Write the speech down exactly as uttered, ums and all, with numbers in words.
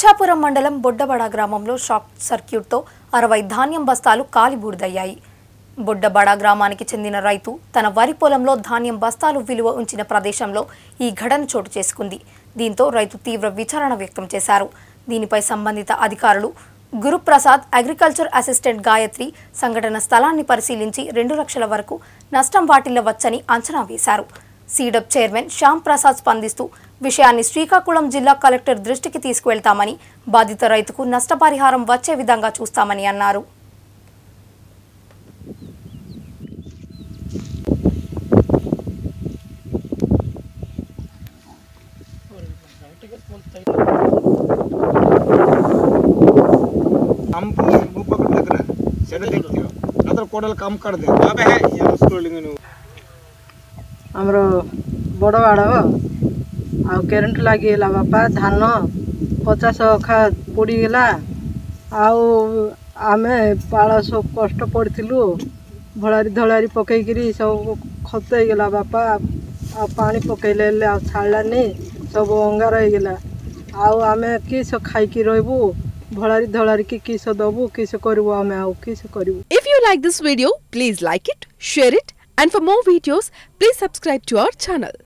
ఇచ్చాపురం మండలం బొడ్డబడ గ్రామంలో short circuit తో అరవై ధాన్యం బస్తాలు కాలిబూడిదయ్యాయి। బొడ్డబడ గ్రామానికి చెందిన రైతు తన వరి పొలంలో ధాన్యం బస్తాలు విలువ ఉంచిన ప్రదేశంలో ఈ ఘటన చోటు చేసుకుంది। దీంతో రైతు తీవ్ర విచారణ వ్యక్తం చేశారు। దీనిపై సంబంధిత అధికారులు గురుప్రసాద్ అగ్రికల్చర్ అసిస్టెంట్ గాయత్రి సంఘటన స్థలాన్ని పరిశీలించి రెండు లక్షల వరకు నష్టం వాటిల్లవచ్చని అంచనా వేశారు। सीडप चेयरमैन श्याम प्रसाद स्पंदिस्तू विषयानी श्रीकाकुळं जिल्ला कलेक्टर दृष्टिकी तीसुकुवेल्तामनी बाधित रैतुकु नष्टपरिहारं वच्चे विधंगा चूस्तामनी अन्नारू। हमर बड़वाड़ करेन्ट लगिगला बापा धान पचास अखा पोड़गला आमे पाला सब कष्ट पड़ू भलारी धलारी पकईकरी सब खत होगा बापा आ पानी पकईले छाड़लानी सब अंगार होगा आमे किस खाई रहीबू भलारी धलारी की किस दबू किस करू आमे आ किस करू। If you like this video please like it share it And for more videos, please subscribe to our channel.